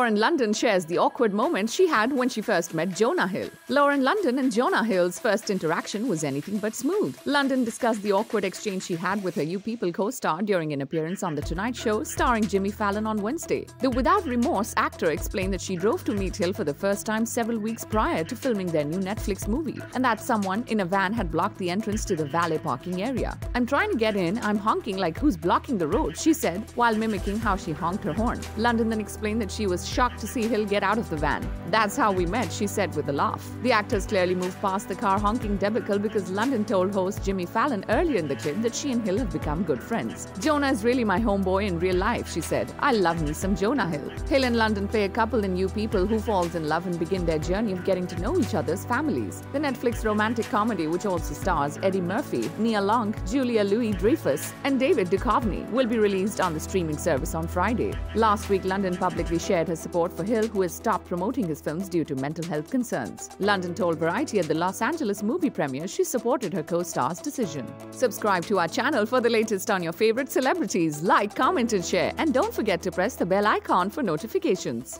Lauren London shares the awkward moment she had when she first met Jonah Hill. Lauren London and Jonah Hill's first interaction was anything but smooth. London discussed the awkward exchange she had with her You People co-star during an appearance on The Tonight Show starring Jimmy Fallon on Wednesday. The Without Remorse actor explained that she drove to meet Hill for the first time several weeks prior to filming their new Netflix movie, and that someone in a van had blocked the entrance to the valet parking area. "I'm trying to get in, I'm honking like who's blocking the road," she said, while mimicking how she honked her horn. London then explained that she was shocked to see Hill get out of the van. "That's how we met," she said with a laugh. The actors clearly moved past the car honking debacle because London told host Jimmy Fallon earlier in the clip that she and Hill have become good friends. "Jonah is really my homeboy in real life," she said. "I love me some Jonah Hill." Hill and London play a couple in You People who falls in love and begin their journey of getting to know each other's families. The Netflix romantic comedy, which also stars Eddie Murphy, Nia Long, Julia Louis-Dreyfus, and David Duchovny, will be released on the streaming service on Friday. Last week, London publicly shared her support for Hill, who has stopped promoting his films due to mental health concerns. London told Variety at the Los Angeles movie premiere she supported her co-star's decision. Subscribe to our channel for the latest on your favorite celebrities. Like, comment, and share. And don't forget to press the bell icon for notifications.